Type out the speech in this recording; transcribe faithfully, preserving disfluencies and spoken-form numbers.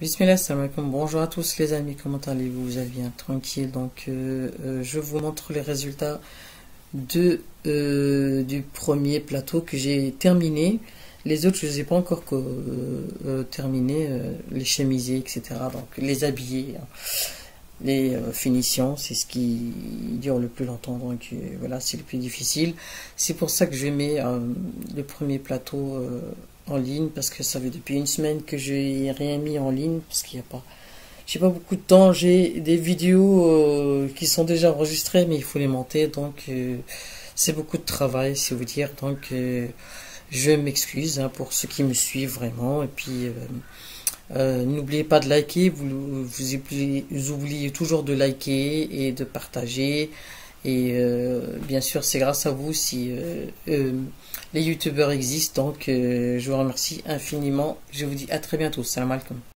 Bismillah, salam alaikum, bonjour à tous les amis, comment allez-vous? Vous allez bien? Tranquille. Donc euh, euh, je vous montre les résultats de, euh, du premier plateau que j'ai terminé. Les autres je ne les ai pas encore euh, euh, terminés, euh, les chemisés, etc., donc les habillés, les euh, finitions, c'est ce qui dure le plus longtemps, donc euh, voilà, c'est le plus difficile. C'est pour ça que je mets euh, le premier plateau euh, en ligne, parce que ça fait depuis une semaine que je n'ai rien mis en ligne, parce qu'il n'y a pas, j'ai pas beaucoup de temps, j'ai des vidéos euh, qui sont déjà enregistrées, mais il faut les monter, donc euh, c'est beaucoup de travail, c'est vous dire, donc euh, je m'excuse hein, pour ceux qui me suivent vraiment, et puis euh, euh, n'oubliez pas de liker, vous, vous, oubliez, vous oubliez toujours de liker et de partager, et euh, bien sûr c'est grâce à vous si euh, euh, les youtubeurs existent, donc euh, je vous remercie infiniment, je vous dis à très bientôt, salam alaikum.